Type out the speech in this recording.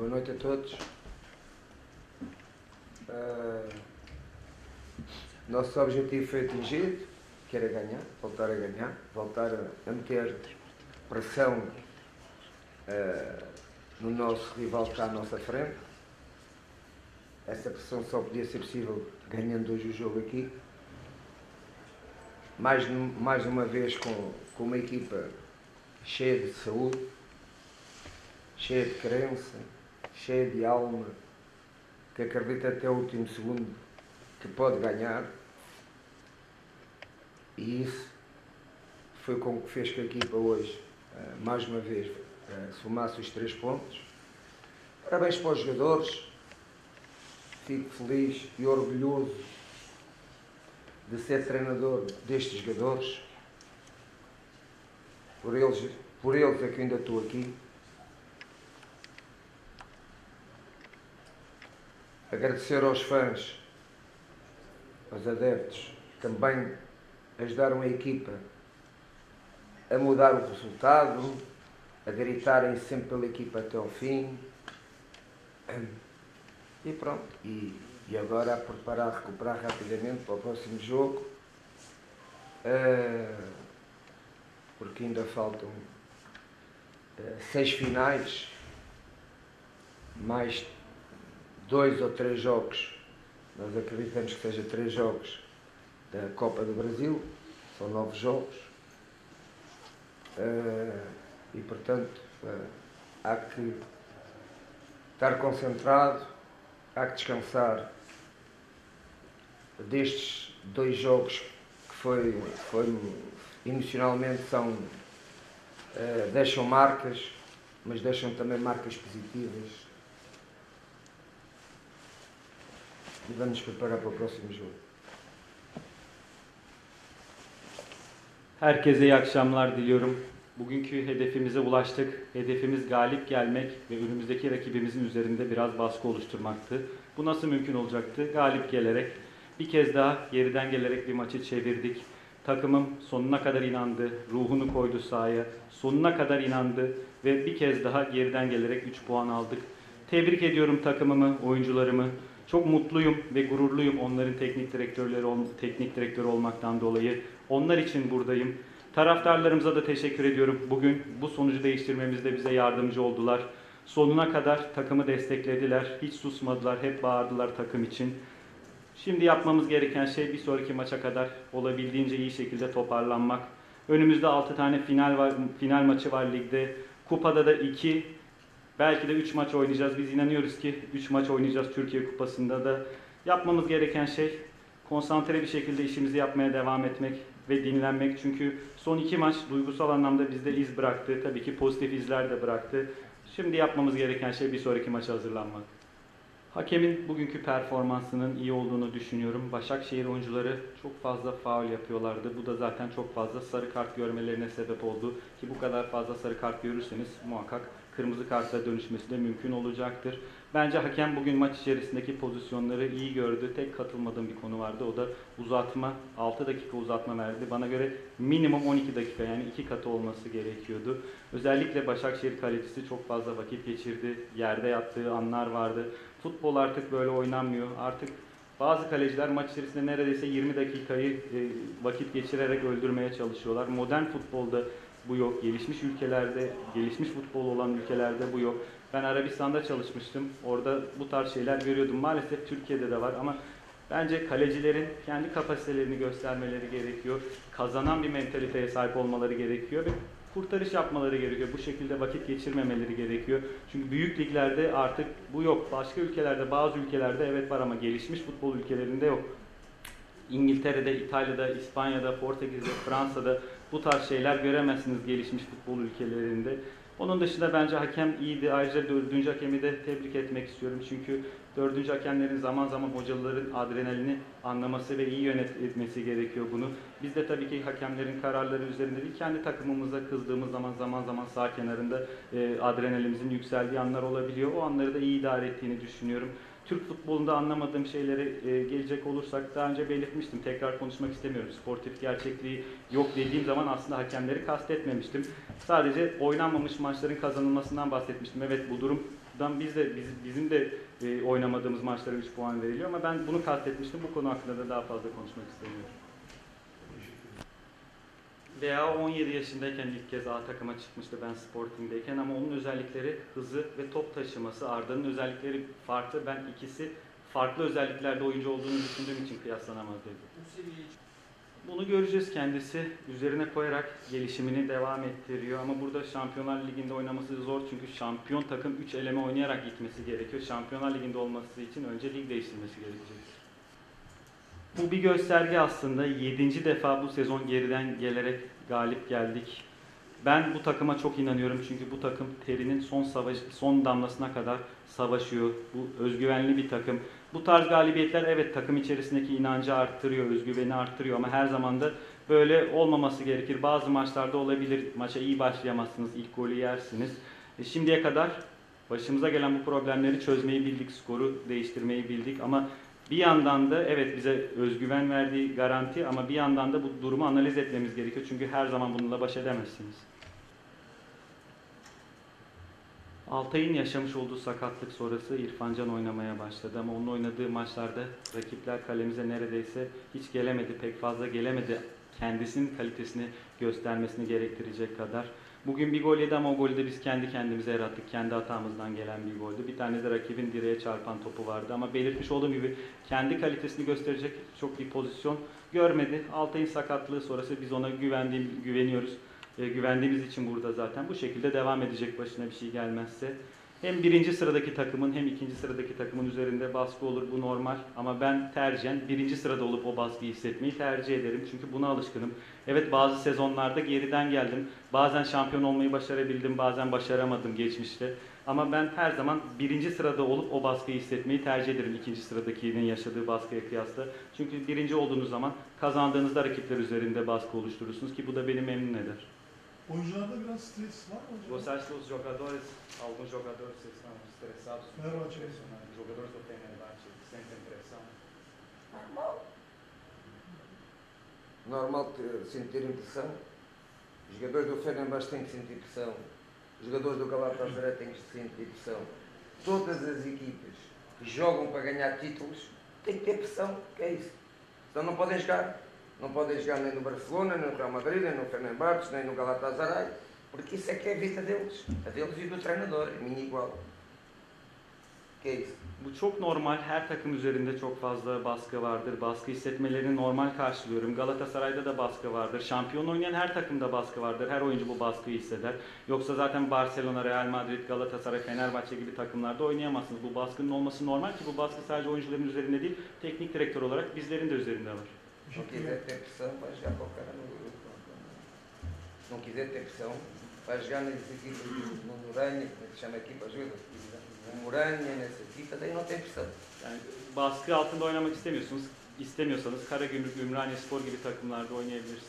Boa noite a todos. Nosso objetivo foi atingido, que era ganhar, voltar a meter pressão no nosso rival que está à nossa frente. Essa pressão só podia ser possível ganhando hoje o jogo aqui. Mais uma vez com uma equipa cheia de saúde, cheia de crença, cheia de alma, que acredita até o último segundo que pode ganhar. E isso foi com que fez que a equipa hoje, mais uma vez, somasse os 3 pontos. Parabéns para os jogadores. Fico feliz e orgulhoso de ser treinador destes jogadores. Por eles é que ainda estou aqui. Agradecer aos fãs, aos adeptos, também ajudaram a equipa a mudar o resultado, a gritarem sempre pela equipa até ao fim. E pronto, e agora a preparar, a recuperar rapidamente para o próximo jogo, porque ainda faltam 6 finais, mais 2 ou 3 jogos, nós acreditamos que seja 3 jogos da Copa do Brasil, são 9 jogos, e portanto há que estar concentrado, há que descansar destes 2 jogos que foi emocionalmente deixam marcas, mas deixam também marcas positivas. E vamos nos preparar para o próximo jogo. Herkese iyi akşamlar diliyorum. Bugünkü hedefimize ulaştık. Hedefimiz galip gelmek ve önümüzdeki rakibimizin üzerinde biraz baskı oluşturmaktı. Bu nasıl mümkün olacaktı? Galip gelerek, bir kez daha geriden gelerek bir maçı çevirdik. Takımım sonuna kadar inandı, ruhunu koydu sahaya, sonuna kadar inandı ve bir kez daha geriden gelerek 3 puan aldık. Tebrik ediyorum takımımı, oyuncularımı. Çok mutluyum ve gururluyum onların teknik direktörü olmaktan dolayı. Onlar için buradayım. Taraftarlarımıza da teşekkür ediyorum. Bugün bu sonucu değiştirmemizde bize yardımcı oldular. Sonuna kadar takımı desteklediler. Hiç susmadılar, hep bağırdılar takım için. Şimdi yapmamız gereken şey bir sonraki maça kadar olabildiğince iyi şekilde toparlanmak. Önümüzde 6 tane final maçı var ligde. Kupada da 2, belki de 3 maç oynayacağız. Biz inanıyoruz ki 3 maç oynayacağız Türkiye Kupası'nda da. Yapmamız gereken şey konsantre bir şekilde işimizi yapmaya devam etmek ve dinlenmek. Çünkü son 2 maç duygusal anlamda bizde iz bıraktı. Tabii ki pozitif izler de bıraktı. Şimdi yapmamız gereken şey bir sonraki maça hazırlanmak. Hakemin bugünkü performansının iyi olduğunu düşünüyorum. Başakşehir oyuncuları çok fazla faul yapıyorlardı. Bu da zaten çok fazla sarı kart görmelerine sebep oldu. Ki bu kadar fazla sarı kart görürseniz muhakkak kırmızı kartla dönüşmesi de mümkün olacaktır. Bence hakem bugün maç içerisindeki pozisyonları iyi gördü. Tek katılmadığım bir konu vardı. O da uzatma. 6 dakika uzatma verdi. Bana göre minimum 12 dakika yani 2 katı olması gerekiyordu. Özellikle Başakşehir kalecisi çok fazla vakit geçirdi. Yerde yattığı anlar vardı. Futbol artık böyle oynanmıyor. Artık bazı kaleciler maç içerisinde neredeyse 20 dakikayı vakit geçirerek öldürmeye çalışıyorlar. Modern futbolda bu yok. Gelişmiş ülkelerde, gelişmiş futbol olan ülkelerde bu yok. Ben Arabistan'da çalışmıştım. Orada bu tarz şeyler görüyordum. Maalesef Türkiye'de de var ama bence kalecilerin kendi kapasitelerini göstermeleri gerekiyor. Kazanan bir mentaliteye sahip olmaları gerekiyor ve kurtarış yapmaları gerekiyor. Bu şekilde vakit geçirmemeleri gerekiyor. Çünkü büyük liglerde artık bu yok. Başka ülkelerde, bazı ülkelerde evet var ama gelişmiş futbol ülkelerinde yok. İngiltere'de, İtalya'da, İspanya'da, Portekiz'de, Fransa'da bu tarz şeyler göremezsiniz gelişmiş futbol ülkelerinde. Onun dışında bence hakem iyiydi. Ayrıca 4. hakemi de tebrik etmek istiyorum. Çünkü 4. hakemlerin zaman zaman hocaların adrenalini anlaması ve iyi yönetmesi gerekiyor bunu. Biz de tabii ki hakemlerin kararları üzerinde değil, kendi takımımıza kızdığımız zaman sağ kenarında adrenalimizin yükseldiği anlar olabiliyor. O anları da iyi idare ettiğini düşünüyorum. Türk futbolunda anlamadığım şeylere gelecek olursak daha önce belirtmiştim. Tekrar konuşmak istemiyorum. Sportif gerçekliği yok dediğim zaman aslında hakemleri kastetmemiştim. Sadece oynanmamış maçların kazanılmasından bahsetmiştim. Evet bu durum Buradan bizim de oynamadığımız maçlara 3 puan veriliyor ama ben bunu kastetmiştim. Bu konu hakkında da daha fazla konuşmak istemiyorum. Veya 17 yaşındayken ilk kez A takıma çıkmıştı ben Sporting'deyken ama onun özellikleri hızı ve top taşıması. Arda'nın özellikleri farklı. Ben ikisi farklı özelliklerde oyuncu olduğunu düşündüğüm için kıyaslanamaz dedim. Bunu göreceğiz, kendisi üzerine koyarak gelişimini devam ettiriyor ama burada Şampiyonlar Ligi'nde oynaması zor çünkü şampiyon takım 3 eleme oynayarak gitmesi gerekiyor. Şampiyonlar Ligi'nde olması için önce lig değiştirmesi gerekecek. Bu bir gösterge aslında. 7. defa bu sezon geriden gelerek galip geldik. Ben bu takıma çok inanıyorum çünkü bu takım terinin son damlasına kadar savaşıyor. Bu özgüvenli bir takım. Bu tarz galibiyetler evet takım içerisindeki inancı arttırıyor, özgüveni arttırıyor ama her zaman da böyle olmaması gerekir. Bazı maçlarda olabilir. Maça iyi başlayamazsınız, ilk golü yersiniz. Şimdiye kadar başımıza gelen bu problemleri çözmeyi bildik, skoru değiştirmeyi bildik ama bir yandan da evet bize özgüven verdiği garanti ama bir yandan da bu durumu analiz etmemiz gerekiyor. Çünkü her zaman bununla baş edemezsiniz. Altay'ın yaşamış olduğu sakatlık sonrası İrfancan oynamaya başladı ama onun oynadığı maçlarda rakipler kalemize neredeyse hiç gelemedi, pek fazla gelemedi. Kendisinin kalitesini göstermesini gerektirecek kadar. Bugün bir gol yedi ama o golü de biz kendi kendimize yarattık. Kendi hatamızdan gelen bir goldü. Bir tane de rakibin direğe çarpan topu vardı ama belirtmiş olduğum gibi kendi kalitesini gösterecek çok bir pozisyon görmedi. Altay'ın sakatlığı sonrası biz ona güveniyoruz. Güvendiğimiz için burada zaten. Bu şekilde devam edecek başına bir şey gelmezse. Hem 1. sıradaki takımın hem 2. sıradaki takımın üzerinde baskı olur. Bu normal ama ben tercihen 1. sırada olup o baskıyı hissetmeyi tercih ederim. Çünkü buna alışkınım. Evet bazı sezonlarda geriden geldim. Bazen şampiyon olmayı başarabildim, bazen başaramadım geçmişte. Ama ben her zaman 1. sırada olup o baskıyı hissetmeyi tercih ederim 2. sıradakinin yaşadığı baskıya kıyasla. Çünkü 1. olduğunuz zaman kazandığınızda rakipler üzerinde baskı oluşturursunuz ki bu da beni memnun eder. Oyuncularda biraz stres var mı? Vocês os jogadores, alguns jogadores estão estressados. Fenerbahçe. Jogadores do Tenenbach sentem pressão. Normal. Normal sentirem pressão. Os jogadores do Fenerbahçe têm que sentir pressão. Os jogadores do Galatasaray têm que sentir pressão. Todas as equipas que jogam para ganhar títulos têm que ter pressão, que é isso. Senão não podem jogar. Não podem jogar nem no Barcelona, nem no Real Madrid, nem no Fenerbahçe, nem no Galatasaray, porque isso é que é a vida deles. A deles e do treinador, a minha igual. Que é isso. Bu çok normal. Her takım üzerinde çok fazla baskı vardır. Baskı hissetmelerini normal karşılıyorum. Galatasaray'da da baskı vardır. Şampiyon oynayan her takımda baskı vardır. Her oyuncu bu baskıyı hisseder. Yoksa zaten Barcelona, Real Madrid, Galatasaray, Fenerbahçe gibi takımlarda oynayamazsınız. Bu baskının olması normal ki bu baskı sadece oyuncuların üzerinde değil, teknik direktör olarak bizlerin de üzerinde var. Não quiser ter pressão, vai jogar para o cara no grupo. Se não quiser ter pressão, vai jogar nessa equipa no Moranha, como se chama a equipa, ajuda? No Moranha, nessa equipa, daí não tem pressão. Yani baskı altında oynamak istemiyorsanız Karagümrük, Ümraniyespor gibi takımlarda oynayabilirsiniz.